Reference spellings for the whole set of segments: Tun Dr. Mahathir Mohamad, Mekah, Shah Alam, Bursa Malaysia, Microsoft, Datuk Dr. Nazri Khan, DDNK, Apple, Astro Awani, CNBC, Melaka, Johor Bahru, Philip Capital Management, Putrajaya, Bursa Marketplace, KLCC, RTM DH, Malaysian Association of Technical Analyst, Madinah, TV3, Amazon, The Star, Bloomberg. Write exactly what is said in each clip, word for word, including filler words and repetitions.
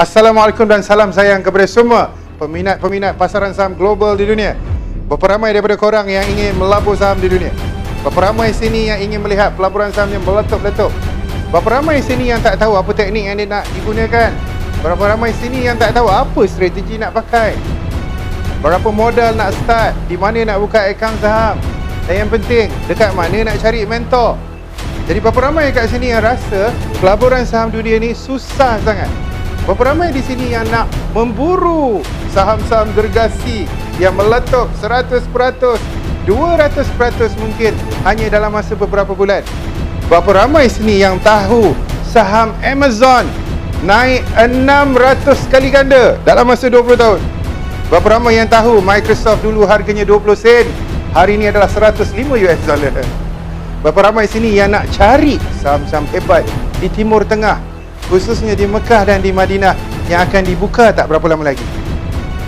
Assalamualaikum dan salam sayang kepada semua peminat-peminat pasaran saham global di dunia. Berapa ramai daripada korang yang ingin melabur saham di dunia? Berapa ramai sini yang ingin melihat pelaburan saham yang meletup-letup? Berapa ramai sini yang tak tahu apa teknik yang dia nak digunakan? Berapa ramai sini yang tak tahu apa strategi nak pakai? Berapa modal nak start? Di mana nak buka akaun saham? Dan yang penting, dekat mana nak cari mentor? Jadi berapa ramai kat sini yang rasa pelaburan saham dunia ni susah sangat? Berapa ramai di sini yang nak memburu saham-saham gergasi yang meletup seratus peratus, dua ratus peratus mungkin hanya dalam masa beberapa bulan? Berapa ramai sini yang tahu saham Amazon naik enam ratus kali ganda dalam masa dua puluh tahun? Berapa ramai yang tahu Microsoft dulu harganya dua puluh sen, hari ini adalah seratus lima US dollar? Berapa ramai sini yang nak cari saham-saham hebat di Timur Tengah, khususnya di Mekah dan di Madinah yang akan dibuka tak berapa lama lagi?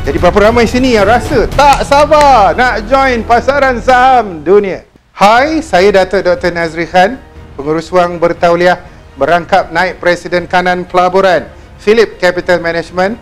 Jadi berapa ramai sini yang rasa tak sabar nak join pasaran saham dunia? Hai, saya Datuk Doktor Nazri Khan, pengurus wang bertauliah merangkap naib Presiden Kanan Pelaburan Philip Capital Management.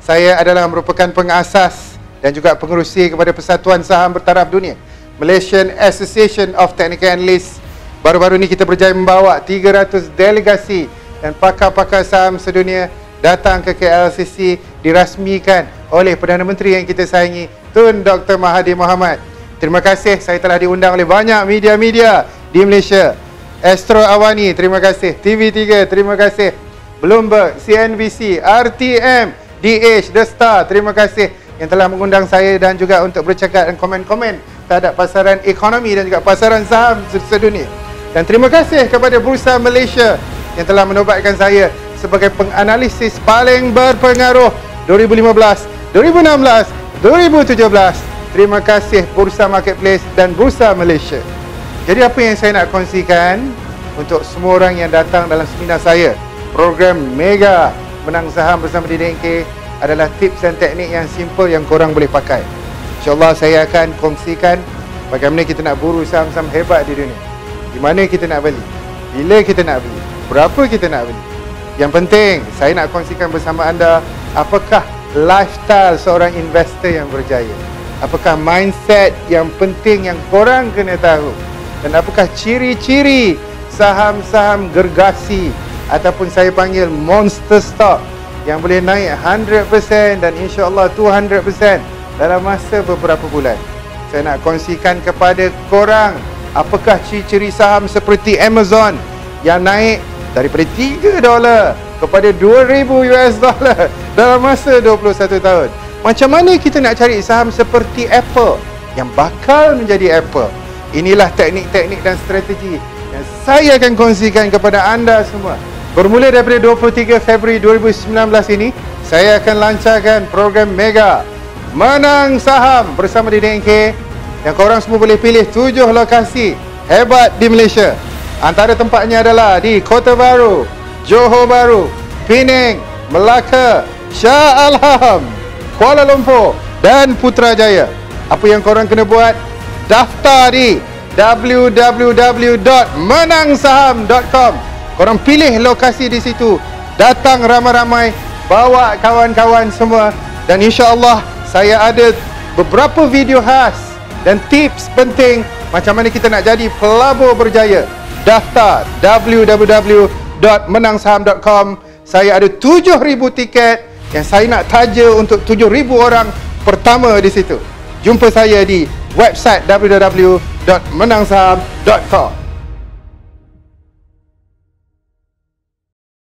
Saya adalah merupakan pengasas dan juga pengerusi kepada Persatuan Saham Bertaraf Dunia, Malaysian Association of Technical Analyst. Baru-baru ni kita berjaya membawa tiga ratus delegasi dan pakar-pakar saham sedunia datang ke K L C C, dirasmikan oleh Perdana Menteri yang kita sayangi, Tun Doktor Mahathir Mohamad. Terima kasih saya telah diundang oleh banyak media-media di Malaysia. Astro Awani, terima kasih. T V tiga, terima kasih. Bloomberg, C N B C, R T M, D H, The Star, terima kasih yang telah mengundang saya dan juga untuk bercakap dan komen-komen terhadap pasaran ekonomi dan juga pasaran saham sedunia. Dan terima kasih kepada Bursa Malaysia yang telah menobatkan saya sebagai penganalisis paling berpengaruh dua ribu lima belas, dua ribu enam belas, dua ribu tujuh belas. Terima kasih Bursa Marketplace dan Bursa Malaysia. Jadi apa yang saya nak kongsikan untuk semua orang yang datang dalam seminar saya, program Mega Menang Saham bersama D D N K, adalah tips dan teknik yang simple yang korang boleh pakai. InsyaAllah saya akan kongsikan bagaimana kita nak buru saham-saham hebat di dunia, di mana kita nak beli, bila kita nak beli, berapa kita nak beli. Yang penting, saya nak kongsikan bersama anda apakah lifestyle seorang investor yang berjaya, apakah mindset yang penting yang korang kena tahu, dan apakah ciri-ciri saham-saham gergasi ataupun saya panggil monster stock yang boleh naik seratus peratus dan insyaAllah dua ratus peratus dalam masa beberapa bulan. Saya nak kongsikan kepada korang apakah ciri-ciri saham seperti Amazon yang naik daripada tiga dolar kepada dua ribu US dollar dalam masa dua puluh satu tahun. Macam mana kita nak cari saham seperti Apple yang bakal menjadi Apple? Inilah teknik-teknik dan strategi yang saya akan kongsikan kepada anda semua. Bermula daripada dua puluh tiga Februari dua ribu sembilan belas ini, saya akan lancarkan program Mega Menang Saham bersama D D N K yang korang semua boleh pilih tujuh lokasi hebat di Malaysia. Antara tempatnya adalah di Kota Baru, Johor Bahru, Penang, Melaka, Shah Alam, Kuala Lumpur dan Putrajaya. Apa yang korang kena buat? Daftar di w w w dot menang saham dot com. Korang pilih lokasi di situ. Datang ramai-ramai, bawa kawan-kawan semua. Dan insya-Allah saya ada beberapa video khas dan tips penting macam mana kita nak jadi pelabur berjaya. Daftar w w w dot menang saham dot com. Saya ada tujuh ribu tiket yang saya nak taja untuk tujuh ribu orang pertama di situ. Jumpa saya di website w w w dot menang saham dot com.